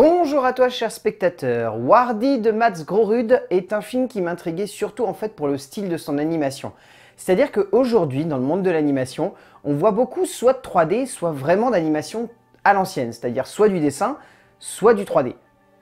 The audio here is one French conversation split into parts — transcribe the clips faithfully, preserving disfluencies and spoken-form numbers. Bonjour à toi chers spectateurs, Wardi de Mats Grorud est un film qui m'intriguait surtout en fait pour le style de son animation. C'est-à-dire qu'aujourd'hui, dans le monde de l'animation, on voit beaucoup soit de trois D, soit vraiment d'animation à l'ancienne, c'est-à-dire soit du dessin, soit du trois D.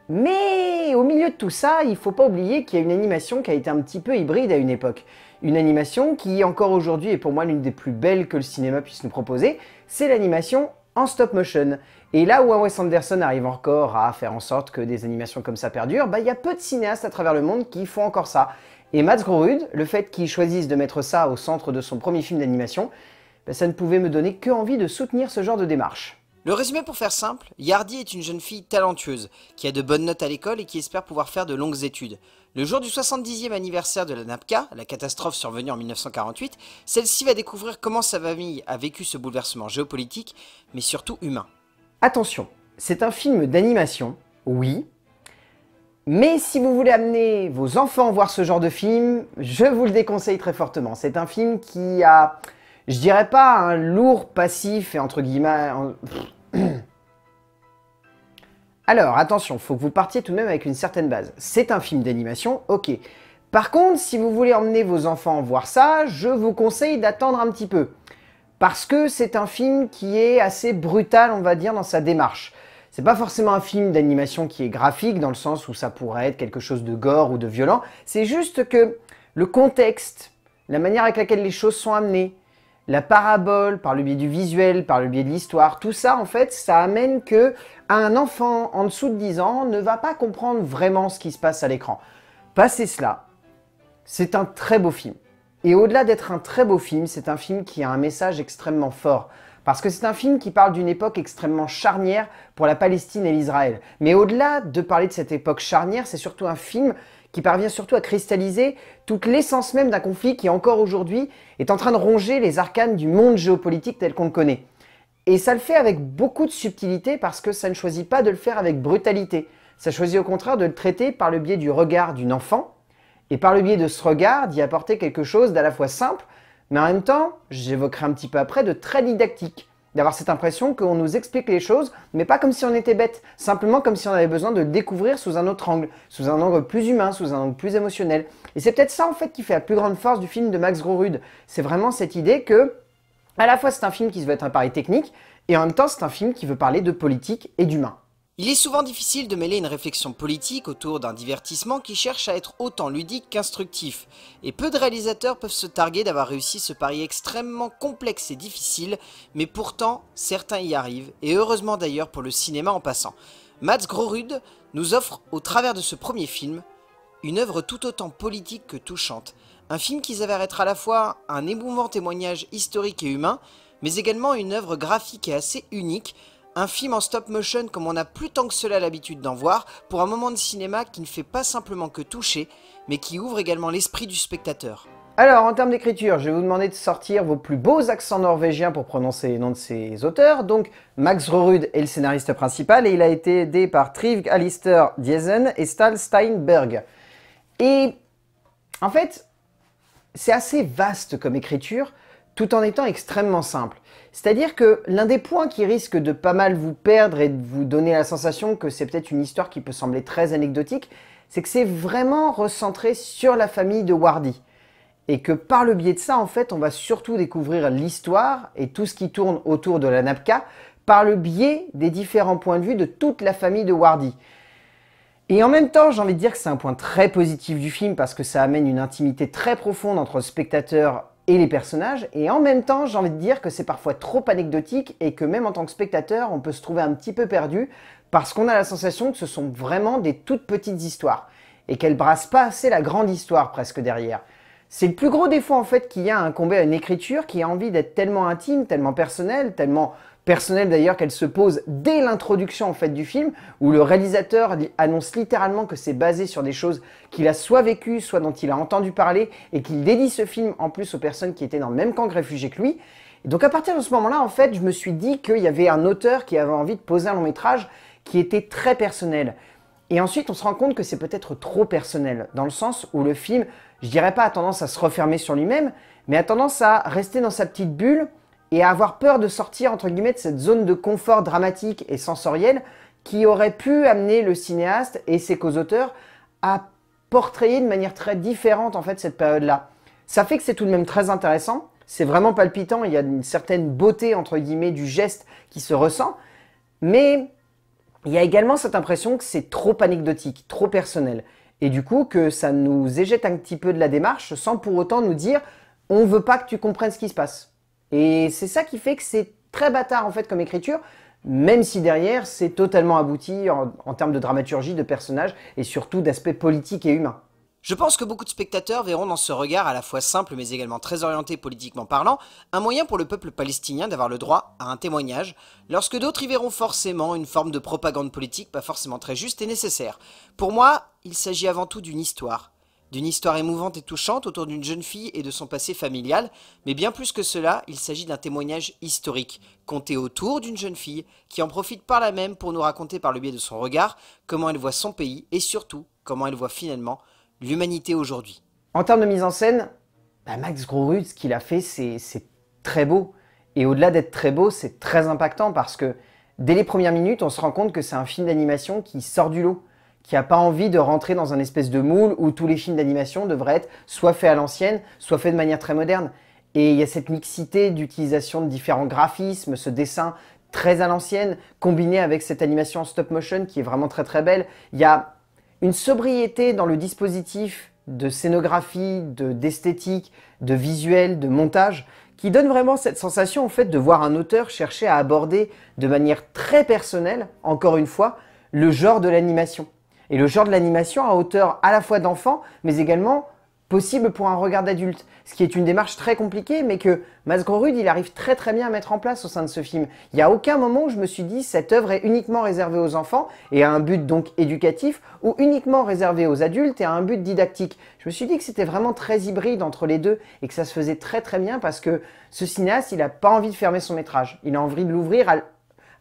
Mais au milieu de tout ça, il ne faut pas oublier qu'il y a une animation qui a été un petit peu hybride à une époque. Une animation qui encore aujourd'hui est pour moi l'une des plus belles que le cinéma puisse nous proposer, c'est l'animation en stop motion. Et là où Wes Anderson arrive encore à faire en sorte que des animations comme ça perdurent, bah il y a peu de cinéastes à travers le monde qui font encore ça. Et Mats Grorud, le fait qu'il choisisse de mettre ça au centre de son premier film d'animation, bah ça ne pouvait me donner que envie de soutenir ce genre de démarche. Le résumé pour faire simple, Yardi est une jeune fille talentueuse, qui a de bonnes notes à l'école et qui espère pouvoir faire de longues études. Le jour du soixante-dixième anniversaire de la Nakba, la catastrophe survenue en mille neuf cent quarante-huit, celle-ci va découvrir comment sa famille a vécu ce bouleversement géopolitique, mais surtout humain. Attention, c'est un film d'animation, oui, mais si vous voulez amener vos enfants voir ce genre de film, je vous le déconseille très fortement. C'est un film qui a, je dirais pas un lourd passif et entre guillemets... Alors, attention, faut que vous partiez tout de même avec une certaine base. C'est un film d'animation, ok. Par contre, si vous voulez emmener vos enfants voir ça, je vous conseille d'attendre un petit peu. Parce que c'est un film qui est assez brutal, on va dire, dans sa démarche. C'est pas forcément un film d'animation qui est graphique, dans le sens où ça pourrait être quelque chose de gore ou de violent. C'est juste que le contexte, la manière avec laquelle les choses sont amenées, la parabole, par le biais du visuel, par le biais de l'histoire, tout ça en fait, ça amène que un enfant en dessous de dix ans ne va pas comprendre vraiment ce qui se passe à l'écran. Passé cela, c'est un très beau film. Et au-delà d'être un très beau film, c'est un film qui a un message extrêmement fort. Parce que c'est un film qui parle d'une époque extrêmement charnière pour la Palestine et l'Israël. Mais au-delà de parler de cette époque charnière, c'est surtout un film qui parvient surtout à cristalliser toute l'essence même d'un conflit qui, encore aujourd'hui, est en train de ronger les arcanes du monde géopolitique tel qu'on le connaît. Et ça le fait avec beaucoup de subtilité parce que ça ne choisit pas de le faire avec brutalité. Ça choisit au contraire de le traiter par le biais du regard d'une enfant et par le biais de ce regard d'y apporter quelque chose d'à la fois simple, mais en même temps, j'évoquerai un petit peu après, de très didactique, d'avoir cette impression qu'on nous explique les choses, mais pas comme si on était bête, simplement comme si on avait besoin de le découvrir sous un autre angle, sous un angle plus humain, sous un angle plus émotionnel. Et c'est peut-être ça en fait qui fait la plus grande force du film de Mats Grorud. C'est vraiment cette idée que, à la fois c'est un film qui veut être un pari technique, et en même temps c'est un film qui veut parler de politique et d'humain. Il est souvent difficile de mêler une réflexion politique autour d'un divertissement qui cherche à être autant ludique qu'instructif, et peu de réalisateurs peuvent se targuer d'avoir réussi ce pari extrêmement complexe et difficile, mais pourtant, certains y arrivent, et heureusement d'ailleurs pour le cinéma en passant. Mats Grorud nous offre, au travers de ce premier film, une œuvre tout autant politique que touchante, un film qui s'avère être à la fois un émouvant témoignage historique et humain, mais également une œuvre graphique et assez unique, un film en stop motion comme on n'a plus tant que cela l'habitude d'en voir, pour un moment de cinéma qui ne fait pas simplement que toucher, mais qui ouvre également l'esprit du spectateur. Alors en termes d'écriture, je vais vous demander de sortir vos plus beaux accents norvégiens pour prononcer les noms de ces auteurs. Donc Mats Grorud est le scénariste principal et il a été aidé par Trivg Alistair Diesen et Stahl Steinberg. Et en fait, c'est assez vaste comme écriture, tout en étant extrêmement simple. C'est-à-dire que l'un des points qui risque de pas mal vous perdre et de vous donner la sensation que c'est peut-être une histoire qui peut sembler très anecdotique, c'est que c'est vraiment recentré sur la famille de Wardi. Et que par le biais de ça, en fait, on va surtout découvrir l'histoire et tout ce qui tourne autour de la Nakba par le biais des différents points de vue de toute la famille de Wardi. Et en même temps, j'ai envie de dire que c'est un point très positif du film parce que ça amène une intimité très profonde entre le spectateur et les personnages, et en même temps j'ai envie de dire que c'est parfois trop anecdotique et que même en tant que spectateur on peut se trouver un petit peu perdu parce qu'on a la sensation que ce sont vraiment des toutes petites histoires et qu'elles brassent pas assez la grande histoire presque derrière. C'est le plus gros défaut en fait qu'il y a à incomber à une écriture qui a envie d'être tellement intime, tellement personnelle, tellement personnelle d'ailleurs qu'elle se pose dès l'introduction en fait du film où le réalisateur annonce littéralement que c'est basé sur des choses qu'il a soit vécues, soit dont il a entendu parler et qu'il dédie ce film en plus aux personnes qui étaient dans le même camp de réfugiés que lui. Et donc à partir de ce moment-là en fait je me suis dit qu'il y avait un auteur qui avait envie de poser un long métrage qui était très personnel. Et ensuite, on se rend compte que c'est peut-être trop personnel, dans le sens où le film, je dirais pas a tendance à se refermer sur lui-même, mais a tendance à rester dans sa petite bulle et à avoir peur de sortir, entre guillemets, de cette zone de confort dramatique et sensorielle qui aurait pu amener le cinéaste et ses co-auteurs à portrayer de manière très différente, en fait, cette période-là. Ça fait que c'est tout de même très intéressant, c'est vraiment palpitant, il y a une certaine beauté, entre guillemets, du geste qui se ressent, mais il y a également cette impression que c'est trop anecdotique, trop personnel, et du coup que ça nous éjecte un petit peu de la démarche sans pour autant nous dire « on veut pas que tu comprennes ce qui se passe ». Et c'est ça qui fait que c'est très bâtard en fait comme écriture, même si derrière c'est totalement abouti en, en termes de dramaturgie, de personnages et surtout d'aspect politique et humain. Je pense que beaucoup de spectateurs verront dans ce regard à la fois simple mais également très orienté politiquement parlant, un moyen pour le peuple palestinien d'avoir le droit à un témoignage, lorsque d'autres y verront forcément une forme de propagande politique pas forcément très juste et nécessaire. Pour moi, il s'agit avant tout d'une histoire. D'une histoire émouvante et touchante autour d'une jeune fille et de son passé familial, mais bien plus que cela, il s'agit d'un témoignage historique, compté autour d'une jeune fille, qui en profite par la même pour nous raconter par le biais de son regard comment elle voit son pays et surtout comment elle voit finalement l'humanité aujourd'hui. En termes de mise en scène, bah Mats Grorud, ce qu'il a fait, c'est très beau. Et au-delà d'être très beau, c'est très impactant parce que dès les premières minutes, on se rend compte que c'est un film d'animation qui sort du lot, qui n'a pas envie de rentrer dans un espèce de moule où tous les films d'animation devraient être soit faits à l'ancienne, soit faits de manière très moderne. Et il y a cette mixité d'utilisation de différents graphismes, ce dessin très à l'ancienne, combiné avec cette animation en stop motion qui est vraiment très très belle. Il y a une sobriété dans le dispositif de scénographie, d'esthétique, de, de visuel, de montage, qui donne vraiment cette sensation en fait de voir un auteur chercher à aborder de manière très personnelle, encore une fois, le genre de l'animation. Et le genre de l'animation à hauteur à la fois d'enfant, mais également possible pour un regard d'adulte. Ce qui est une démarche très compliquée, mais que Mats Grorud, il arrive très très bien à mettre en place au sein de ce film. Il n'y a aucun moment où je me suis dit cette œuvre est uniquement réservée aux enfants, et à un but donc éducatif, ou uniquement réservée aux adultes et à un but didactique. Je me suis dit que c'était vraiment très hybride entre les deux, et que ça se faisait très très bien parce que ce cinéaste, il n'a pas envie de fermer son métrage. Il a envie de l'ouvrir à,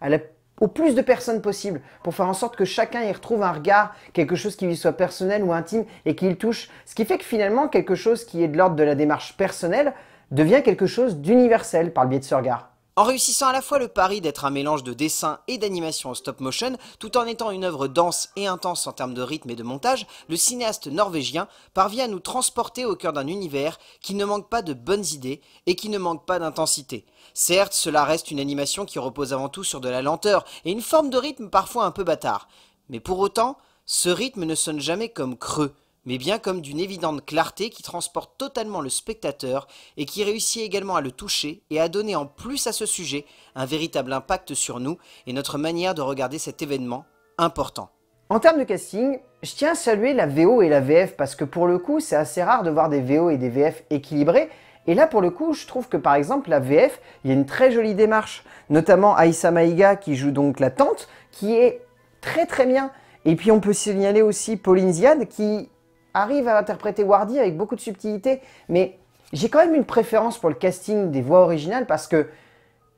à la au plus de personnes possible, pour faire en sorte que chacun y retrouve un regard, quelque chose qui lui soit personnel ou intime et qui le touche. Ce qui fait que finalement, quelque chose qui est de l'ordre de la démarche personnelle devient quelque chose d'universel par le biais de ce regard. En réussissant à la fois le pari d'être un mélange de dessin et d'animation en stop motion, tout en étant une œuvre dense et intense en termes de rythme et de montage, le cinéaste norvégien parvient à nous transporter au cœur d'un univers qui ne manque pas de bonnes idées et qui ne manque pas d'intensité. Certes, cela reste une animation qui repose avant tout sur de la lenteur et une forme de rythme parfois un peu bâtard. Mais pour autant, ce rythme ne sonne jamais comme creux, mais bien comme d'une évidente clarté qui transporte totalement le spectateur et qui réussit également à le toucher et à donner en plus à ce sujet un véritable impact sur nous et notre manière de regarder cet événement important. En termes de casting, je tiens à saluer la V O et la V F parce que pour le coup, c'est assez rare de voir des V O et des V F équilibrés. Et là, pour le coup, je trouve que par exemple, la V F, il y a une très jolie démarche, notamment Aïssa Maïga qui joue donc la tante, qui est très très bien. Et puis on peut signaler aussi Pauline Ziade qui arrive à interpréter Wardi avec beaucoup de subtilité, mais j'ai quand même une préférence pour le casting des voix originales parce que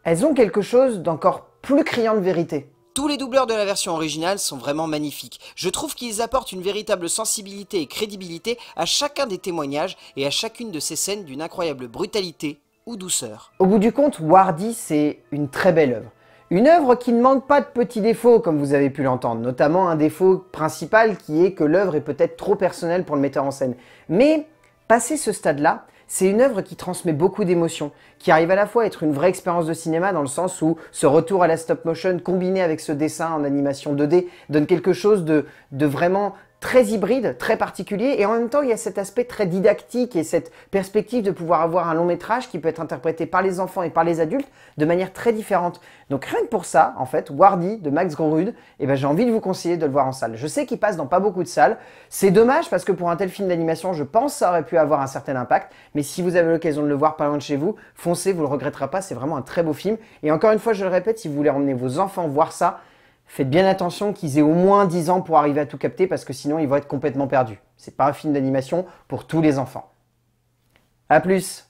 elles ont quelque chose d'encore plus criant de vérité. Tous les doubleurs de la version originale sont vraiment magnifiques. Je trouve qu'ils apportent une véritable sensibilité et crédibilité à chacun des témoignages et à chacune de ces scènes d'une incroyable brutalité ou douceur. Au bout du compte, Wardi, c'est une très belle œuvre. Une œuvre qui ne manque pas de petits défauts, comme vous avez pu l'entendre, notamment un défaut principal qui est que l'œuvre est peut-être trop personnelle pour le metteur en scène. Mais, passé ce stade-là, c'est une œuvre qui transmet beaucoup d'émotions, qui arrive à la fois à être une vraie expérience de cinéma dans le sens où ce retour à la stop motion combiné avec ce dessin en animation deux D donne quelque chose de, de vraiment très hybride, très particulier, et en même temps il y a cet aspect très didactique et cette perspective de pouvoir avoir un long métrage qui peut être interprété par les enfants et par les adultes de manière très différente. Donc rien que pour ça, en fait, Wardi de Mats Grorud, eh ben, j'ai envie de vous conseiller de le voir en salle. Je sais qu'il passe dans pas beaucoup de salles, c'est dommage parce que pour un tel film d'animation, je pense que ça aurait pu avoir un certain impact, mais si vous avez l'occasion de le voir pas loin de chez vous, foncez, vous le regretterez pas, c'est vraiment un très beau film. Et encore une fois, je le répète, si vous voulez emmener vos enfants voir ça, faites bien attention qu'ils aient au moins dix ans pour arriver à tout capter parce que sinon ils vont être complètement perdus. C'est pas un film d'animation pour tous les enfants. A plus!